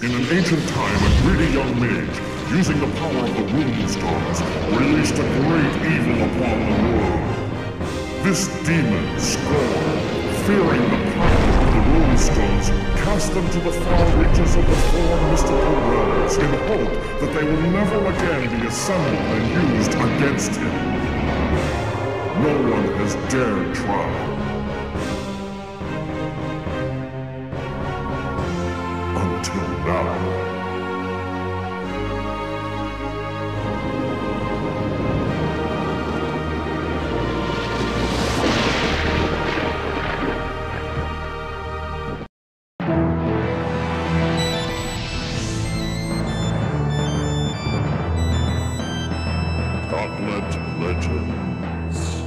In an ancient time, a greedy young mage, using the power of the Runestones, released a great evil upon the world. This demon, Skor, fearing the power of the Runestones, cast them to the far reaches of the four mystical realms in hope that they will never again be assembled and used against him. No one has dared try. Gauntlet Legends.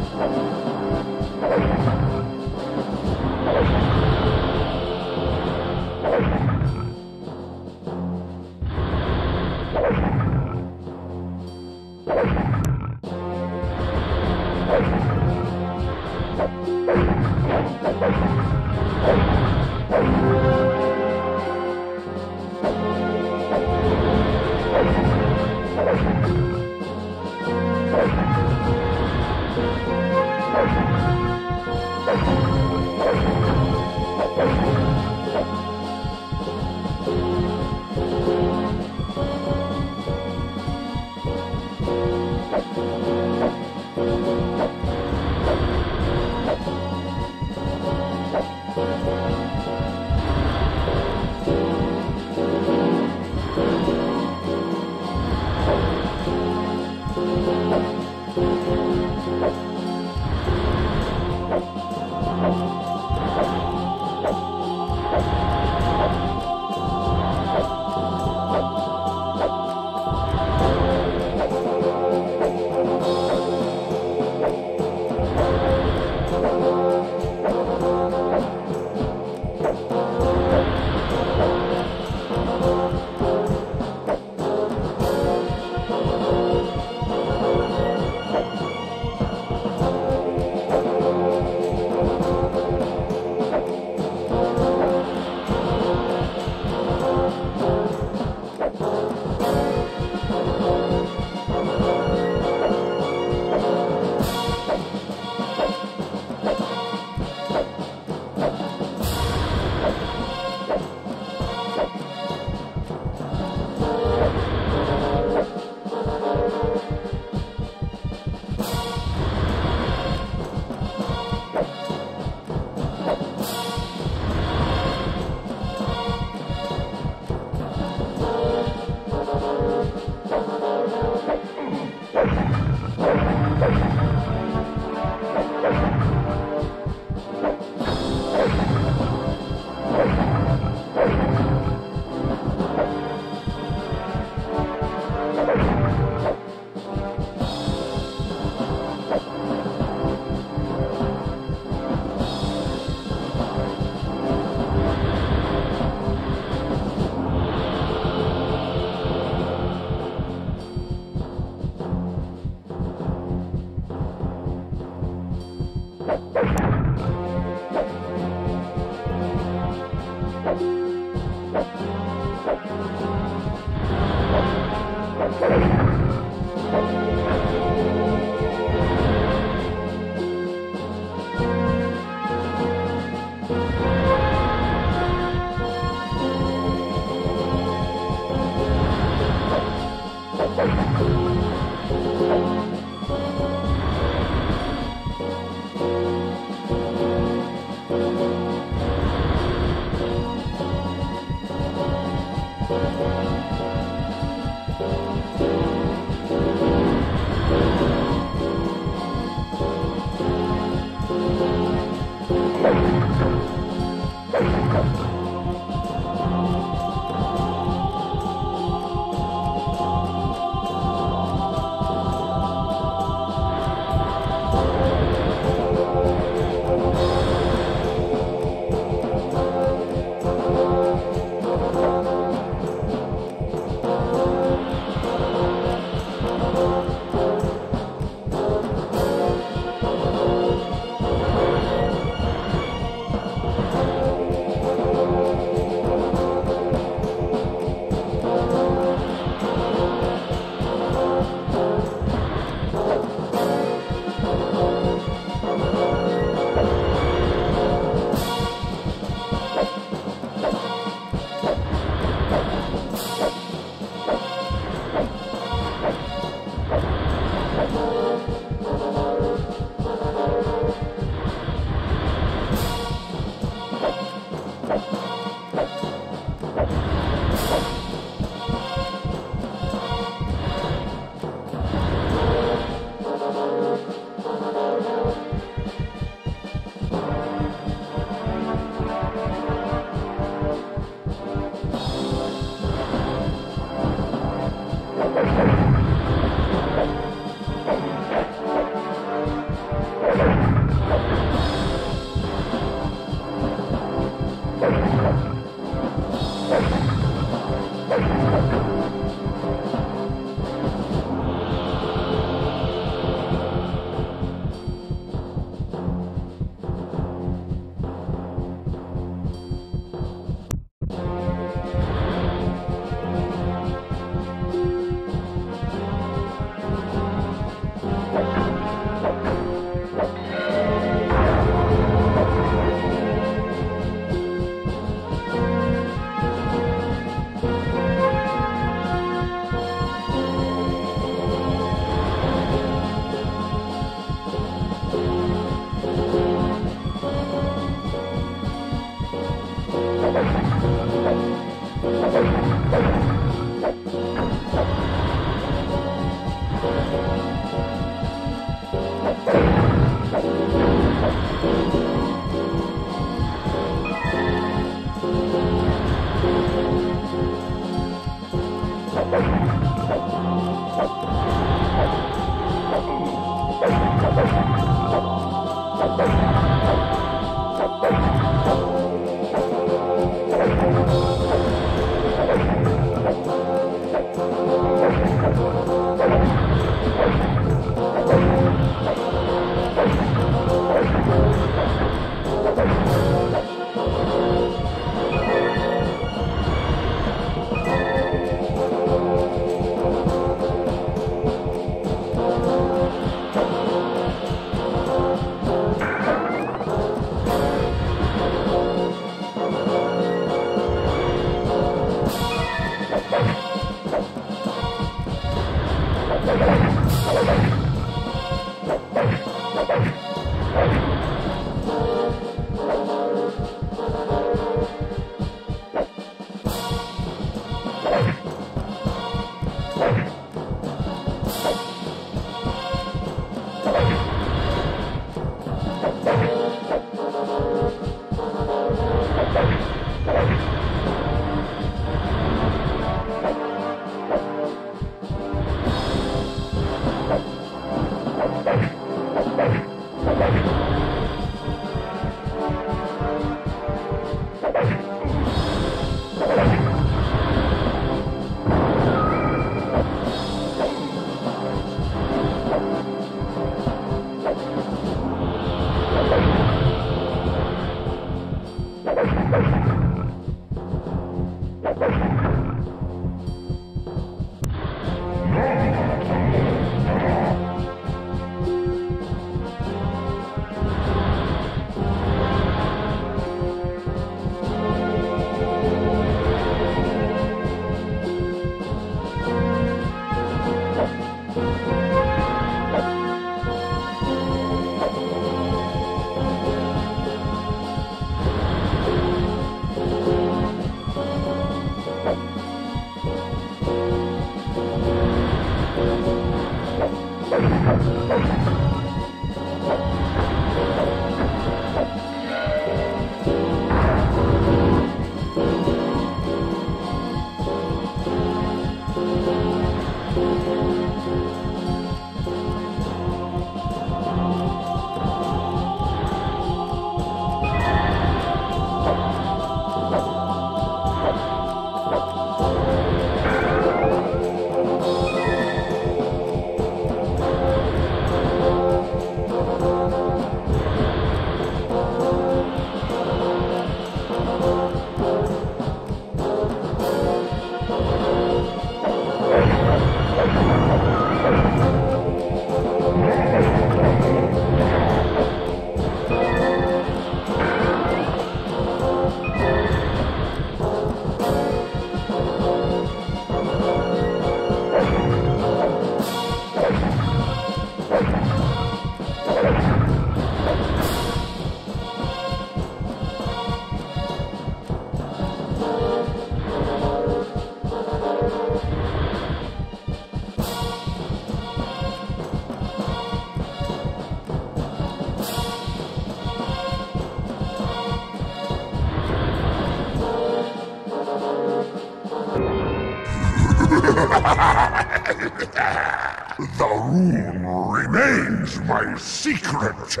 The rune remains my secret.